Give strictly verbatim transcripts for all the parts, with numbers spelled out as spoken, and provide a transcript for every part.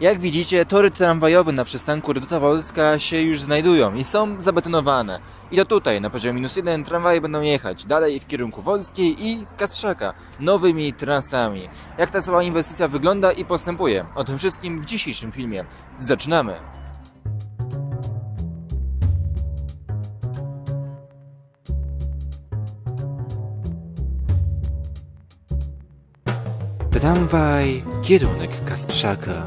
Jak widzicie, tory tramwajowe na przystanku Reduta Wolska się już znajdują i są zabetonowane. I to tutaj, na poziomie minus jeden, tramwaje będą jechać dalej w kierunku Wolskiej i Kasprzaka, nowymi trasami. Jak ta cała inwestycja wygląda i postępuje? O tym wszystkim w dzisiejszym filmie. Zaczynamy! Tramwaj, kierunek Kasprzaka.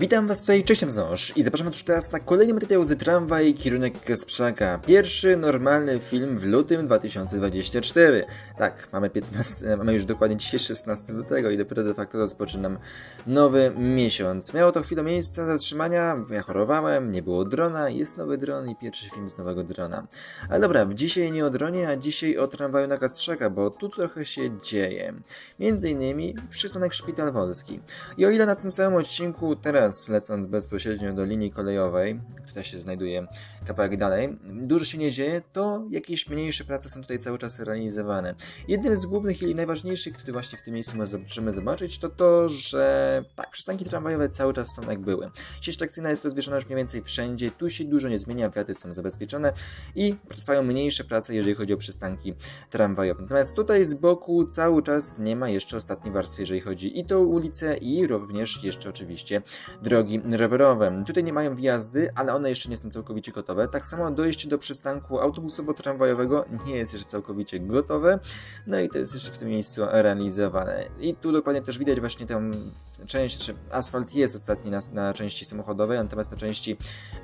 Witam Was tutaj, cześć wznosz i zapraszam Was już teraz na kolejny materiał z Tramwaj Kierunek Kasprzaka. Pierwszy normalny film w lutym dwa tysiące dwudziestego czwartego. Tak, mamy, piętnastego, mamy już dokładnie dzisiaj szesnastego lutego i dopiero de facto rozpoczynam nowy miesiąc. Miało to chwilę miejsca zatrzymania, ja chorowałem, nie było drona, jest nowy dron i pierwszy film z nowego drona. Ale dobra, dzisiaj nie o dronie, a dzisiaj o tramwaju na Kasprzaka, bo tu trochę się dzieje. Między innymi przystanek Szpital Wolski. I o ile na tym samym odcinku teraz lecąc bezpośrednio do linii kolejowej, która się znajduje kawałek dalej, dużo się nie dzieje, to jakieś mniejsze prace są tutaj cały czas realizowane. Jednym z głównych i najważniejszych, który właśnie w tym miejscu możemy zobaczyć, to to, że tak, przystanki tramwajowe cały czas są jak były. Sieć trakcyjna jest rozwieszona już mniej więcej wszędzie, tu się dużo nie zmienia, wiaty są zabezpieczone i trwają mniejsze prace, jeżeli chodzi o przystanki tramwajowe. Natomiast tutaj z boku cały czas nie ma jeszcze ostatniej warstwy, jeżeli chodzi i tą ulicę, i również jeszcze oczywiście drogi rowerowe. Tutaj nie mają wjazdy, ale one jeszcze nie są całkowicie gotowe. Tak samo dojście do przystanku autobusowo-tramwajowego nie jest jeszcze całkowicie gotowe. No i to jest jeszcze w tym miejscu realizowane. I tu dokładnie też widać właśnie tę część, czy asfalt jest ostatni na, na części samochodowej, natomiast na części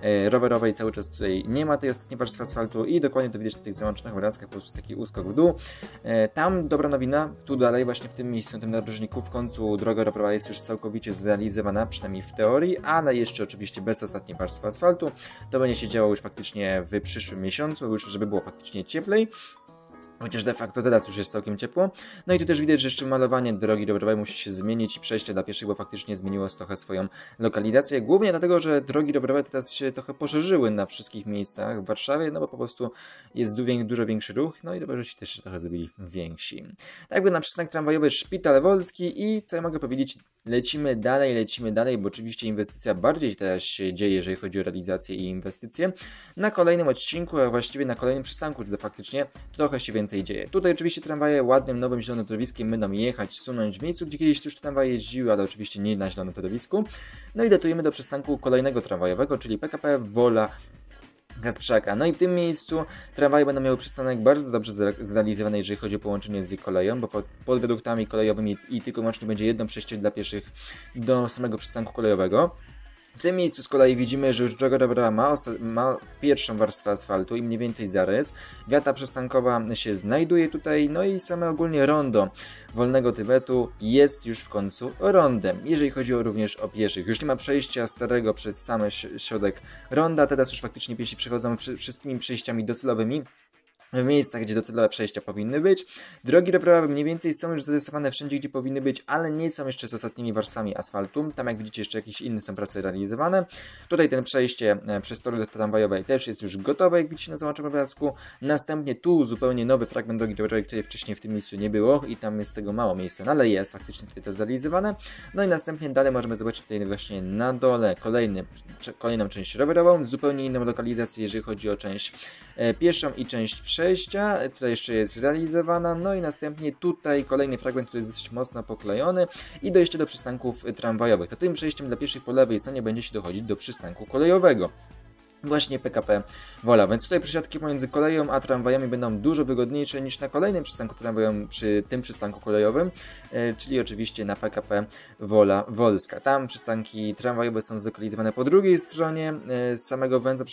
e, rowerowej cały czas tutaj nie ma tej ostatniej warstwy asfaltu i dokładnie to widać na tych załącznych obrazkach, po prostu taki uskok w dół. E, tam dobra nowina, tu dalej właśnie w tym miejscu, na tym narożniku w końcu droga rowerowa jest już całkowicie zrealizowana, przynajmniej w teorii, ale jeszcze oczywiście bez ostatniej warstwy asfaltu. To będzie się działo już faktycznie w przyszłym miesiącu, już żeby było faktycznie cieplej. Chociaż de facto teraz już jest całkiem ciepło. No i tu też widać, że jeszcze malowanie drogi rowerowej musi się zmienić i przejście dla pieszych, bo faktycznie zmieniło trochę swoją lokalizację. Głównie dlatego, że drogi rowerowe teraz się trochę poszerzyły na wszystkich miejscach w Warszawie, no bo po prostu jest dużo większy ruch, no i rowerzyści też się trochę zrobili więksi. Tak jakby na przystanek tramwajowy Szpital Wolski i co ja mogę powiedzieć, lecimy dalej, lecimy dalej, bo oczywiście inwestycja bardziej teraz się dzieje, jeżeli chodzi o realizację i inwestycje. Na kolejnym odcinku, a właściwie na kolejnym przystanku, gdy faktycznie trochę się więcej dzieje. Tutaj oczywiście tramwaje ładnym, nowym, zielonym torowiskiem będą jechać, sunąć w miejscu, gdzie kiedyś już tramwaje jeździły, ale oczywiście nie na zielonym torowisku. No i datujemy do przystanku kolejnego tramwajowego, czyli P K P Wola-Wolska. Kasprzaka. No i w tym miejscu tramwaje będą miały przystanek bardzo dobrze zrealizowany, jeżeli chodzi o połączenie z koleją, bo pod wiaduktami kolejowymi i tylko łącznie będzie jedno przejście dla pieszych do samego przystanku kolejowego. W tym miejscu z kolei widzimy, że już droga rowerowa ma, ma pierwszą warstwę asfaltu i mniej więcej zarys. Wiata przystankowa się znajduje tutaj, no i same ogólnie rondo Wolnego Tybetu jest już w końcu rondem, jeżeli chodzi o również o pieszych. Już nie ma przejścia starego przez sam środek ronda, teraz już faktycznie piesi przechodzą przy, wszystkimi przejściami docelowymi, w miejscach, gdzie docelowe przejścia powinny być. Drogi rowerowe mniej więcej są już zarysowane wszędzie, gdzie powinny być, ale nie są jeszcze z ostatnimi warstwami asfaltu. Tam, jak widzicie, jeszcze jakieś inne są prace realizowane. Tutaj ten przejście przez tory tramwajowe też jest już gotowe, jak widzicie na załączonym obrazku. Następnie tu zupełnie nowy fragment drogi rowerowej, której wcześniej w tym miejscu nie było i tam jest tego mało miejsca, no ale jest faktycznie tutaj to zrealizowane. No i następnie dalej możemy zobaczyć tutaj właśnie na dole kolejny, kolejną część rowerową, zupełnie inną lokalizację, jeżeli chodzi o część pieszą i część przejścia. Tutaj jeszcze jest realizowana, no i następnie tutaj kolejny fragment, który jest dosyć mocno poklejony i dojście do przystanków tramwajowych. To tym przejściem dla pieszych po lewej stronie będzie się dochodzić do przystanku kolejowego. Właśnie P K P Wola, więc tutaj przesiadki pomiędzy koleją a tramwajami będą dużo wygodniejsze niż na kolejnym przystanku tramwajowym, przy tym przystanku kolejowym, e, czyli oczywiście na P K P Wola-Wolska. Tam przystanki tramwajowe są zlokalizowane po drugiej stronie e, samego węzła,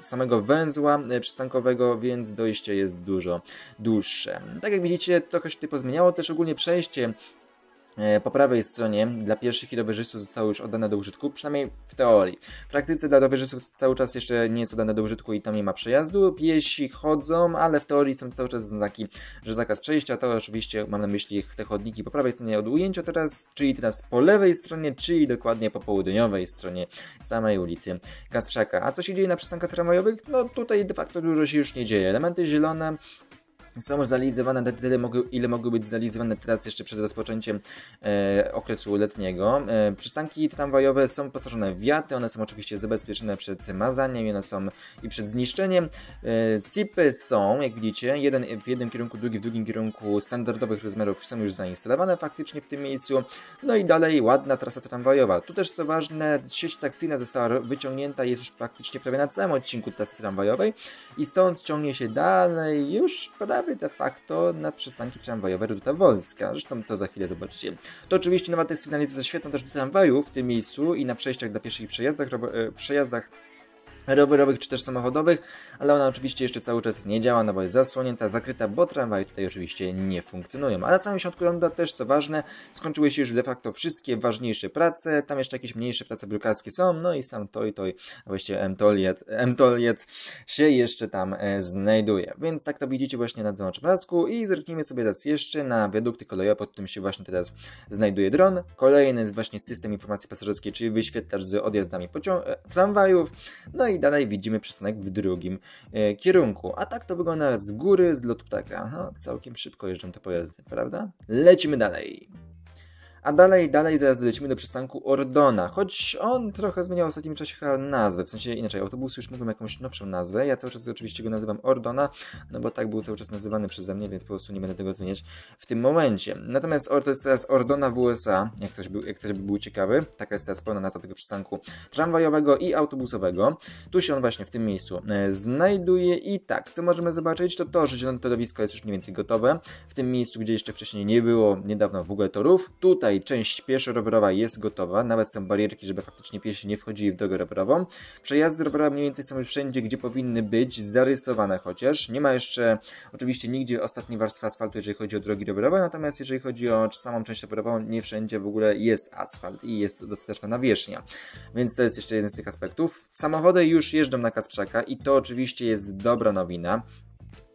samego węzła e, przystankowego, więc dojście jest dużo dłuższe. Tak jak widzicie, trochę się tutaj pozmieniało, też ogólnie przejście po prawej stronie dla pieszych i rowerzystów zostało już oddane do użytku, przynajmniej w teorii. W praktyce dla rowerzystów cały czas jeszcze nie jest oddane do użytku i tam nie ma przejazdu. Piesi chodzą, ale w teorii są cały czas znaki, że zakaz przejścia. To oczywiście mam na myśli te chodniki po prawej stronie od ujęcia teraz, czyli teraz po lewej stronie, czyli dokładnie po południowej stronie samej ulicy Kasprzaka. A co się dzieje na przystankach tramwajowych? No tutaj de facto dużo się już nie dzieje. Elementy zielone są zrealizowane na tyle, ile mogły być zrealizowane teraz jeszcze przed rozpoczęciem e, okresu letniego. E, przystanki tramwajowe są wyposażone w wiaty, one są oczywiście zabezpieczone przed mazaniem i one są i przed zniszczeniem. E, C I P y są, jak widzicie, jeden w jednym kierunku, drugi w drugim kierunku standardowych rozmiarów są już zainstalowane faktycznie w tym miejscu. No i dalej ładna trasa tramwajowa. Tu też co ważne, sieć trakcyjna została wyciągnięta, jest już faktycznie prawie na całym odcinku trasy tramwajowej i stąd ciągnie się dalej już prawie de facto nad przystanki tramwajowe Reduta Wolska. Zresztą to za chwilę zobaczycie. To oczywiście nowa też sygnalizacja świetna też do tramwaju w tym miejscu i na przejściach dla pieszych przejazdach, przejazdach rowerowych czy też samochodowych, ale ona oczywiście jeszcze cały czas nie działa, no bo jest zasłonięta, zakryta, bo tramwaje tutaj oczywiście nie funkcjonują. A na samym środku ronda też, co ważne, skończyły się już de facto wszystkie ważniejsze prace, tam jeszcze jakieś mniejsze prace brukarskie są, no i sam toj, toj, a właściwie mtoliet, mtoliet się jeszcze tam e, znajduje. Więc tak to widzicie właśnie na Dzwonacz Blasku i zerknijmy sobie teraz jeszcze na wiadukty kolejowe, pod którym się właśnie teraz znajduje dron. Kolejny jest właśnie system informacji pasażerskiej, czyli wyświetlacz z odjazdami e, tramwajów, no i dalej widzimy przystanek w drugim e, kierunku. A tak to wygląda z góry, z lotu ptaka. Aha, całkiem szybko jeżdżą te pojazdy, prawda? Lecimy dalej. A dalej, dalej zaraz dolecimy do przystanku Ordona, choć on trochę zmieniał w ostatnim czasie nazwę, w sensie inaczej, autobus już mówią jakąś nowszą nazwę, ja cały czas oczywiście go nazywam Ordona, no bo tak był cały czas nazywany przeze mnie, więc po prostu nie będę tego zmieniać w tym momencie. Natomiast to jest teraz Ordona w U S A, jak ktoś, był, jak ktoś by był ciekawy, taka jest teraz pełna nazwa tego przystanku tramwajowego i autobusowego. Tu się on właśnie w tym miejscu znajduje i tak, co możemy zobaczyć, to to, że zielone torowisko jest już mniej więcej gotowe, w tym miejscu, gdzie jeszcze wcześniej nie było niedawno w ogóle torów. Tutaj część pieszo-rowerowa jest gotowa, nawet są barierki, żeby faktycznie piesi nie wchodzili w drogę rowerową. Przejazdy rowerowe mniej więcej są już wszędzie, gdzie powinny być, zarysowane chociaż. Nie ma jeszcze oczywiście nigdzie ostatniej warstwy asfaltu, jeżeli chodzi o drogi rowerowe, natomiast jeżeli chodzi o samą część rowerową, nie wszędzie w ogóle jest asfalt i jest dostateczna nawierzchnia. Więc to jest jeszcze jeden z tych aspektów. Samochody już jeżdżą na Kasprzaka i to oczywiście jest dobra nowina,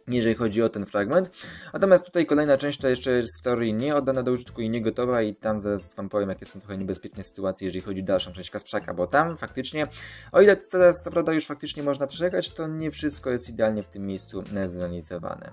jeżeli chodzi o ten fragment. Natomiast tutaj kolejna część to jeszcze jest w teorii nie oddana do użytku i nie gotowa i tam zaraz wam powiem, jakie są trochę niebezpieczne sytuacje, jeżeli chodzi o dalszą część Kasprzaka, bo tam faktycznie, o ile teraz co prawda już faktycznie można przejechać, to nie wszystko jest idealnie w tym miejscu zrealizowane.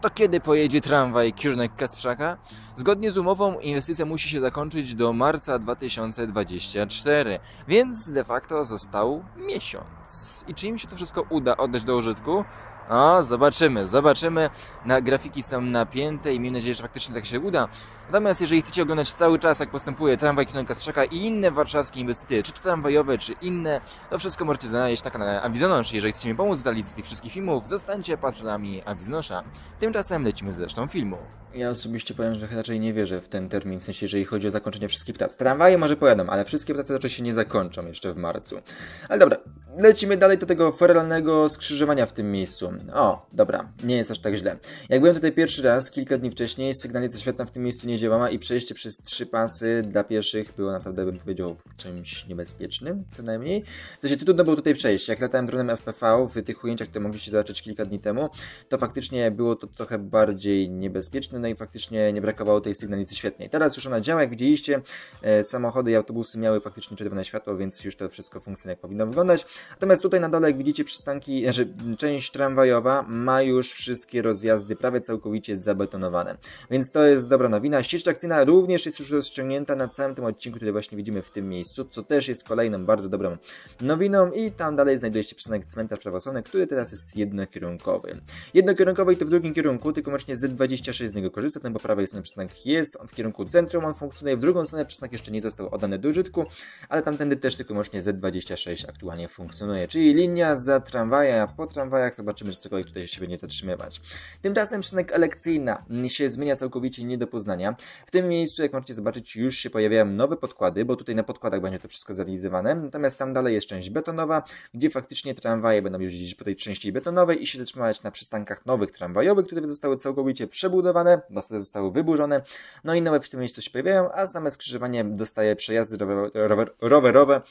To kiedy pojedzie tramwaj kierunek Kasprzaka? Zgodnie z umową inwestycja musi się zakończyć do marca dwa tysiące dwudziestego czwartego, więc de facto został miesiąc. I czy im się to wszystko uda oddać do użytku? O, zobaczymy, zobaczymy. Na, grafiki są napięte i mam nadzieję, że faktycznie tak się uda. Natomiast jeżeli chcecie oglądać cały czas, jak postępuje tramwaj kierunek Kasprzaka i inne warszawskie inwestycje, czy to tramwajowe, czy inne, to wszystko możecie znaleźć na kanale Awizonosz. Jeżeli chcecie mi pomóc w realizacji tych wszystkich filmów, zostańcie patronami Awizonosza. Tymczasem lecimy z resztą filmu. Ja osobiście powiem, że raczej nie wierzę w ten termin, w sensie jeżeli chodzi o zakończenie wszystkich prac. Tramwaje może pojadą, ale wszystkie prace raczej się nie zakończą jeszcze w marcu. Ale dobra, lecimy dalej do tego feralnego skrzyżowania w tym miejscu. O, dobra, nie jest aż tak źle. Jak byłem tutaj pierwszy raz, kilka dni wcześniej, sygnalizacja świetna w tym miejscu nie działała i przejście przez trzy pasy dla pieszych było naprawdę, bym powiedział, czymś niebezpiecznym, co najmniej. W sensie trudno było tutaj przejść. Jak latałem dronem F P V w tych ujęciach, które mogliście zobaczyć kilka dni temu, to faktycznie było to trochę bardziej niebezpieczne, no i faktycznie nie brakowało tej sygnalicy świetnej. Teraz już ona działa, jak widzieliście, e, samochody i autobusy miały faktycznie czerwone światło, więc już to wszystko funkcjonuje, jak powinno wyglądać. Natomiast tutaj na dole, jak widzicie, przystanki, znaczy część tramwajowa ma już wszystkie rozjazdy prawie całkowicie zabetonowane. Więc to jest dobra nowina. Sieć trakcyjna również jest już rozciągnięta na całym tym odcinku, który właśnie widzimy w tym miejscu, co też jest kolejną bardzo dobrą nowiną i tam dalej znajduje się przystanek Cmentarz Prawosławny, który teraz jest jednokierunkowy. Jednokierunkowy i to w drugim kierunku, tylko właśnie Z dwadzieścia sześć z niego korzysta, no bo prawej strony przystanek jest, w kierunku centrum on funkcjonuje, w drugą stronę przystanek jeszcze nie został oddany do użytku, ale tamtędy też tylko właśnie Z dwadzieścia sześć aktualnie funkcjonuje, czyli linia za tramwaja, a po tramwajach zobaczymy, czy cokolwiek tutaj się będzie zatrzymywać. Tymczasem przystanek Elekcyjna się zmienia całkowicie nie do poznania. W tym miejscu, jak możecie zobaczyć, już się pojawiają nowe podkłady, bo tutaj na podkładach będzie to wszystko zrealizowane, natomiast tam dalej jest część betonowa, gdzie faktycznie tramwaje będą jeździć po tej części betonowej i się zatrzymywać na przystankach nowych tramwajowych, które zostały całkowicie przebudowane, basy zostały wyburzone, no i nowe w tym miejscu się pojawiają, a same skrzyżowanie dostaje przejazdy rower, rower, rowerowe,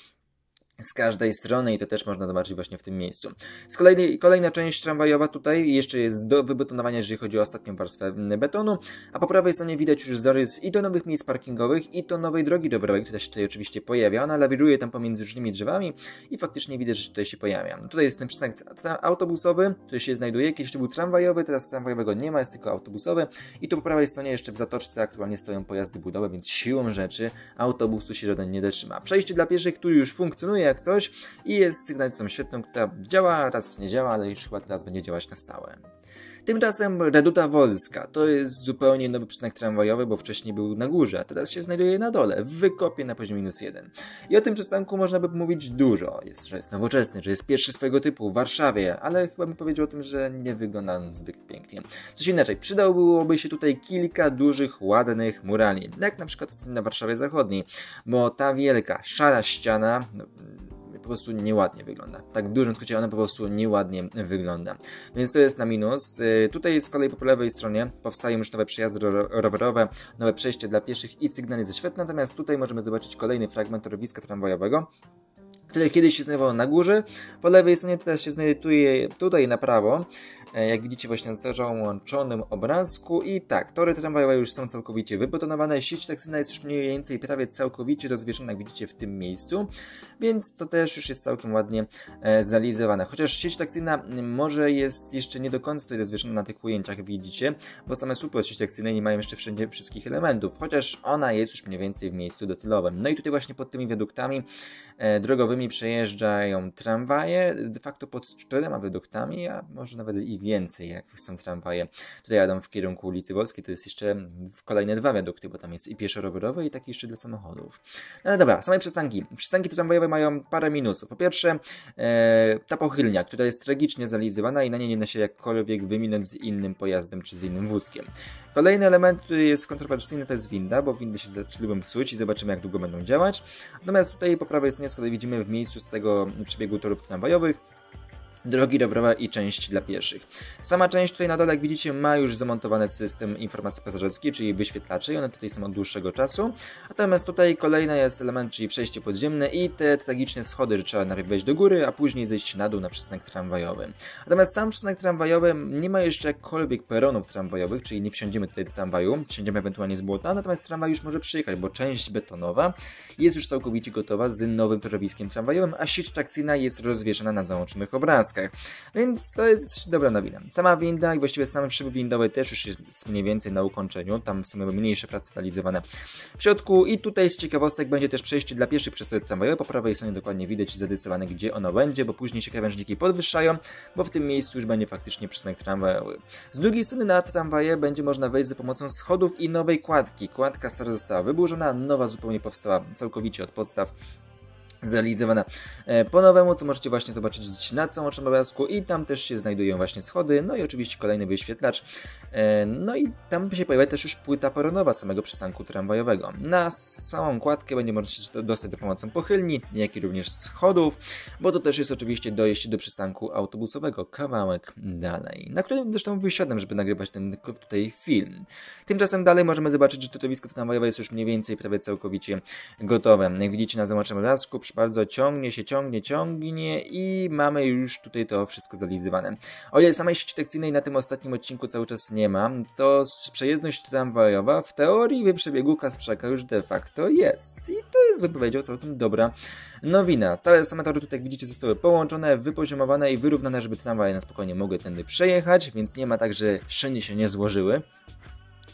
z każdej strony i to też można zobaczyć właśnie w tym miejscu. Z kolei kolejna część tramwajowa tutaj jeszcze jest do wybetonowania, jeżeli chodzi o ostatnią warstwę betonu, a po prawej stronie widać już zarys i do nowych miejsc parkingowych i do nowej drogi rowerowej, która się tutaj oczywiście pojawia. Ona lawiruje tam pomiędzy różnymi drzewami i faktycznie widać, że tutaj się pojawia. Tutaj jest ten przystanek autobusowy, który się znajduje, kiedyś to był tramwajowy, teraz tramwajowego nie ma, jest tylko autobusowy i tu po prawej stronie jeszcze w zatoczce aktualnie stoją pojazdy budowe, więc siłą rzeczy autobus tu się żaden nie zatrzyma. Przejście dla pieszych, który już funkcjonuje jak coś i jest sygnalizacją świetną, która działa, raz nie działa, ale już chyba teraz będzie działać na stałe. Tymczasem Reduta Wolska to jest zupełnie nowy przystanek tramwajowy, bo wcześniej był na górze, a teraz się znajduje na dole, w wykopie na poziomie minus jeden. I o tym przystanku można by mówić dużo, jest, że jest nowoczesny, że jest pierwszy swojego typu w Warszawie, ale chyba bym powiedział o tym, że nie wygląda on zbyt pięknie. Coś inaczej, przydałoby się tutaj kilka dużych, ładnych murali, jak na przykład na Warszawie Zachodniej, bo ta wielka, szara ściana no, po prostu nieładnie wygląda. Tak w dużym skrócie ona po prostu nieładnie wygląda. Więc to jest na minus. Tutaj z kolei po lewej stronie powstają już nowe przejazdy rowerowe, nowe przejście dla pieszych i sygnalizacja świetna. Natomiast tutaj możemy zobaczyć kolejny fragment torowiska tramwajowego, które kiedyś się znajdowało na górze. Po lewej stronie teraz się znajduje tutaj na prawo, jak widzicie właśnie na załączonym obrazku. I tak, tory tramwajowe już są całkowicie wybetonowane, sieć taksyjna jest już mniej więcej prawie całkowicie rozwieszona, jak widzicie w tym miejscu, więc to też już jest całkiem ładnie e, zrealizowane. Chociaż sieć taksyjna może jest jeszcze nie do końca tutaj rozwieszona na tych ujęciach, jak widzicie, bo same słupy od sieci taksyjnej nie mają jeszcze wszędzie wszystkich elementów, chociaż ona jest już mniej więcej w miejscu docelowym. No i tutaj właśnie pod tymi wiaduktami e, drogowymi przejeżdżają tramwaje, de facto pod czterema wiaduktami, a może nawet i więcej, jak są tramwaje. Tutaj jadą w kierunku ulicy Wolskiej, to jest jeszcze kolejne dwa wiadukty, bo tam jest i pieszo-rowerowy, i taki jeszcze dla samochodów. No, no dobra, same przystanki. Przystanki tramwajowe mają parę minusów. Po pierwsze, e, ta pochylnia, która jest tragicznie zrealizowana i na niej nie da się jakkolwiek wyminąć z innym pojazdem czy z innym wózkiem. Kolejny element, który jest kontrowersyjny, to jest winda, bo windy się zaczęły psuć i zobaczymy, jak długo będą działać. Natomiast tutaj po prawej stronie z kolei widzimy w miejscu z tego przebiegu torów tramwajowych drogi rowerowe i część dla pieszych. Sama część tutaj na dole, jak widzicie, ma już zamontowany system informacji pasażerskiej, czyli wyświetlacze, i one tutaj są od dłuższego czasu. Natomiast tutaj kolejny jest element, czyli przejście podziemne i te tragiczne schody, że trzeba najpierw wejść do góry, a później zejść na dół na przystanek tramwajowy. Natomiast sam przystanek tramwajowy nie ma jeszcze jakkolwiek peronów tramwajowych, czyli nie wsiądziemy tutaj do tramwaju, wsiądziemy ewentualnie z błota, natomiast tramwaj już może przyjechać, bo część betonowa jest już całkowicie gotowa z nowym torowiskiem tramwajowym, a sieć trakcyjna jest rozwieszana na załączonych obrazkach. Więc to jest dobra nowina. Sama winda i właściwie same szyby windowe też już jest mniej więcej na ukończeniu. Tam są mniejsze prace realizowane w środku. I tutaj z ciekawostek będzie też przejście dla pieszych przez tory tramwajowe. Po prawej stronie dokładnie widać zadecydowane, gdzie ono będzie, bo później się krawężniki podwyższają, bo w tym miejscu już będzie faktycznie przystanek tramwajowy. Z drugiej strony na tramwaje będzie można wejść za pomocą schodów i nowej kładki. Kładka stara została wyburzona, nowa zupełnie powstała całkowicie od podstaw, zrealizowana po nowemu, co możecie właśnie zobaczyć na załączonym obrazku, i tam też się znajdują właśnie schody, no i oczywiście kolejny wyświetlacz, no i tam się pojawia też już płyta peronowa samego przystanku tramwajowego. Na samą kładkę będzie można się dostać za pomocą pochylni, jak i również schodów, bo to też jest oczywiście dojście do przystanku autobusowego, kawałek dalej, na którym zresztą wysiadłem, żeby nagrywać ten tutaj film. Tymczasem dalej możemy zobaczyć, że torowisko tramwajowe jest już mniej więcej prawie całkowicie gotowe. Jak widzicie na załączonym obrazku, bardzo ciągnie się, ciągnie, ciągnie i mamy już tutaj to wszystko zrealizowane. O ile samej sieci trakcyjnej na tym ostatnim odcinku cały czas nie ma, to przejezdność tramwajowa w teorii w przebiegu Kasprzaka już de facto jest. I to jest, bym powiedział, całkiem dobra nowina. Te same tory tutaj, jak widzicie, zostały połączone, wypoziomowane i wyrównane, żeby tramwaje na spokojnie mogły tędy przejechać, więc nie ma tak, że szyny się nie złożyły,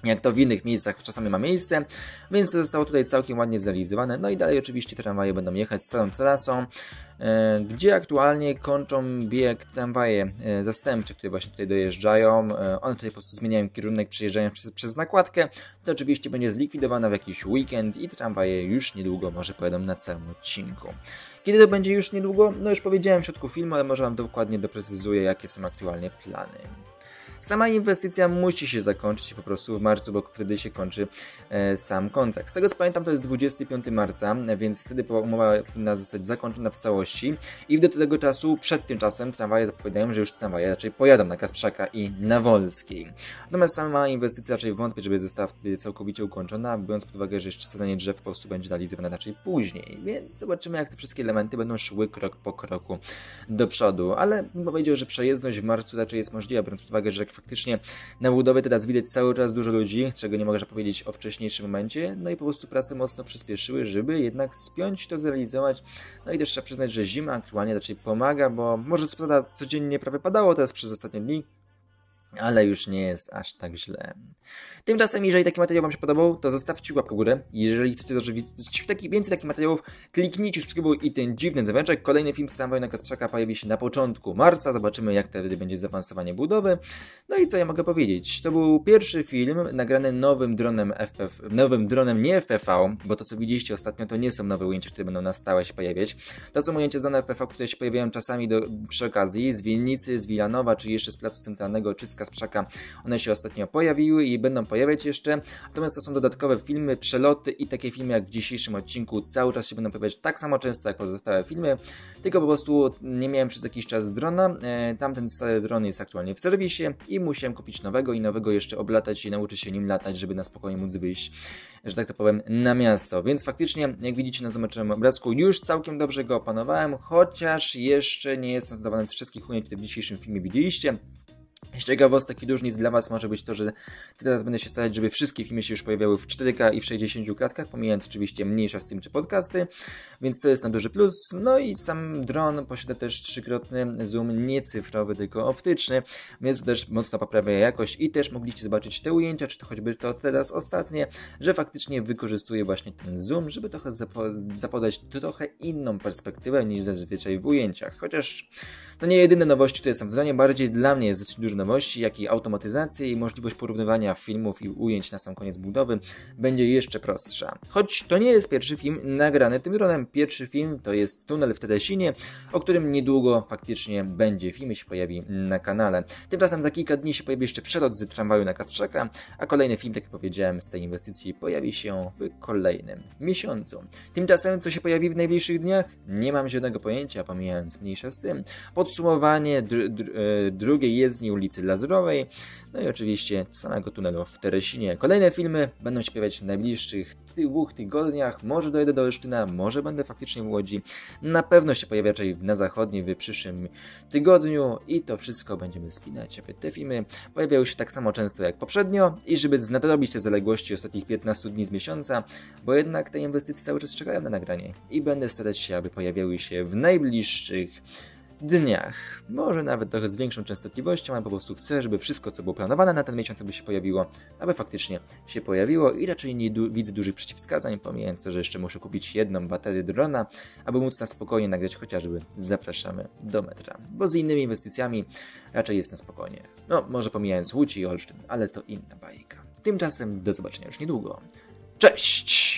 jak to w innych miejscach czasami ma miejsce, więc to zostało tutaj całkiem ładnie zrealizowane. No i dalej oczywiście tramwaje będą jechać starą trasą, e, gdzie aktualnie kończą bieg tramwaje e, zastępcze, które właśnie tutaj dojeżdżają. E, one tutaj po prostu zmieniają kierunek, przejeżdżają przez, przez nakładkę. To oczywiście będzie zlikwidowane w jakiś weekend i tramwaje już niedługo może pojadą na całym odcinku. Kiedy to będzie już niedługo? No już powiedziałem w środku filmu, ale może Wam dokładnie doprecyzuję, jakie są aktualnie plany. sama inwestycja musi się zakończyć po prostu w marcu, bo wtedy się kończy e, sam kontrakt. Z tego co pamiętam, to jest dwudziestego piątego marca, więc wtedy umowa powinna zostać zakończona w całości i do tego czasu, przed tym czasem tramwaje zapowiadają, że już tramwaje raczej pojadą na Kasprzaka i na Wolskiej. Natomiast sama inwestycja raczej wątpię, żeby została wtedy całkowicie ukończona, biorąc pod uwagę, że jeszcze sadzenie drzew po prostu będzie realizowane raczej później, więc zobaczymy, jak te wszystkie elementy będą szły krok po kroku do przodu, ale bym powiedział, że przejezdność w marcu raczej jest możliwa, biorąc pod uwagę, że faktycznie na budowie teraz widać cały czas dużo ludzi, czego nie można powiedzieć o wcześniejszym momencie, no i po prostu prace mocno przyspieszyły, żeby jednak spiąć to, zrealizować, no i też trzeba przyznać, że zima aktualnie raczej pomaga, bo może co prawda codziennie prawie padało teraz przez ostatnie dni, ale już nie jest aż tak źle. Tymczasem, jeżeli taki materiał Wam się podobał, to zostawcie łapkę w górę. Jeżeli chcecie zobaczyć taki, więcej takich materiałów, kliknijcie subskrybuj i ten dziwny dzwoneczek. Kolejny film z tramwaju na Kasprzaka pojawi się na początku marca. Zobaczymy, jak wtedy będzie zaawansowanie budowy. No i co ja mogę powiedzieć? To był pierwszy film nagrany nowym dronem F P V, nowym dronem nie F P V, bo to co widzieliście ostatnio to nie są nowe ujęcia, które będą na stałe się pojawiać. To są ujęcia znane F P V, które się pojawiają czasami do, przy okazji z Winnicy, z Wilanowa, czy jeszcze z Placu Centralnego, czy z Kasprzaka. One się ostatnio pojawiły i będą pojawiać jeszcze, natomiast to są dodatkowe filmy, przeloty i takie filmy jak w dzisiejszym odcinku cały czas się będą pojawiać tak samo często jak pozostałe filmy, tylko po prostu nie miałem przez jakiś czas drona, e, tamten stary dron jest aktualnie w serwisie i musiałem kupić nowego i nowego jeszcze oblatać i nauczyć się nim latać, żeby na spokojnie móc wyjść, że tak to powiem, na miasto, więc faktycznie jak widzicie na zobaczyłem obrazku, już całkiem dobrze go opanowałem, chociaż jeszcze nie jestem zadowolony z wszystkich ujęć, które w dzisiejszym filmie widzieliście. Z ciekawostek i różnic dla Was może być to, że teraz będę się starać, żeby wszystkie filmy się już pojawiały w cztery K i w sześćdziesięciu klatkach, pomijając oczywiście mniejsza z tym czy podcasty, więc to jest na duży plus. No i sam dron posiada też trzykrotny zoom, nie cyfrowy, tylko optyczny, więc to też mocno poprawia jakość i też mogliście zobaczyć te ujęcia, czy to choćby to teraz ostatnie, że faktycznie wykorzystuje właśnie ten zoom, żeby trochę zapodać trochę inną perspektywę niż zazwyczaj w ujęciach, chociaż to nie jedyne nowości, które są w dronie, bardziej dla mnie jest dosyć dużo nowości, jak i automatyzacja i możliwość porównywania filmów i ujęć na sam koniec budowy będzie jeszcze prostsza. Choć to nie jest pierwszy film nagrany tym dronem, pierwszy film to jest tunel w Tedesinie, o którym niedługo faktycznie będzie film i się pojawi na kanale. Tymczasem za kilka dni się pojawi jeszcze przelot z tramwaju na Kasprzaka, a kolejny film, tak jak powiedziałem, z tej inwestycji pojawi się w kolejnym miesiącu. Tymczasem co się pojawi w najbliższych dniach? Nie mam żadnego pojęcia, pomijając mniejsza z tym. Podsumowanie dr dr drugiej jezdni ulicy Lazurowej, no i oczywiście samego tunelu w Tedesinie. Kolejne filmy będą się pojawiać w najbliższych dwóch tygodniach, może dojedę do Olsztyna, może będę faktycznie w Łodzi, na pewno się pojawia raczej na zachodniej w przyszłym tygodniu i to wszystko będziemy spinać, aby te filmy pojawiały się tak samo często jak poprzednio i żeby nadrobić te zaległości ostatnich piętnastu dni z miesiąca, bo jednak te inwestycje cały czas czekają na nagranie i będę starać się, aby pojawiały się w najbliższych dniach. Może nawet trochę z większą częstotliwością, ale po prostu chcę, żeby wszystko, co było planowane na ten miesiąc, aby się pojawiło, aby faktycznie się pojawiło i raczej nie du widzę dużych przeciwwskazań, pomijając to, że jeszcze muszę kupić jedną baterię drona, aby móc na spokojnie nagrać chociażby zapraszamy do metra, bo z innymi inwestycjami raczej jest na spokojnie. No, może pomijając Łódź i Olsztyn, ale to inna bajka. Tymczasem do zobaczenia już niedługo. Cześć!